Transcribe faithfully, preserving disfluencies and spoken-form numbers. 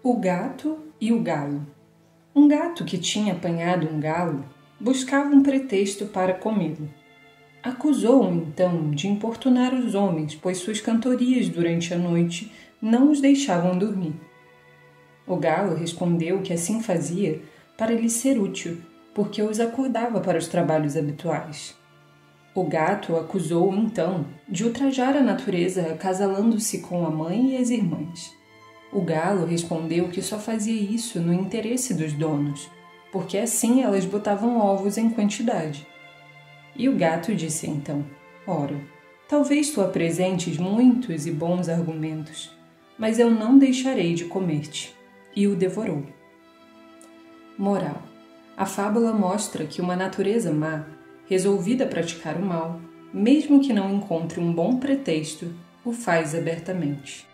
O gato e o galo. Um gato que tinha apanhado um galo buscava um pretexto para comê-lo. Acusou-o, então, de importunar os homens, pois suas cantorias durante a noite não os deixavam dormir. O galo respondeu que assim fazia para lhe ser útil, porque os acordava para os trabalhos habituais. O gato acusou-o, então, de ultrajar a natureza, acasalando-se com a mãe e as irmãs. O galo respondeu que só fazia isso no interesse dos donos, porque assim elas botavam ovos em quantidade. E o gato disse então: "Ora, talvez tu apresentes muitos e bons argumentos, mas eu não deixarei de comer-te." E o devorou. Moral: a fábula mostra que uma natureza má, resolvida a praticar o mal, mesmo que não encontre um bom pretexto, o faz abertamente.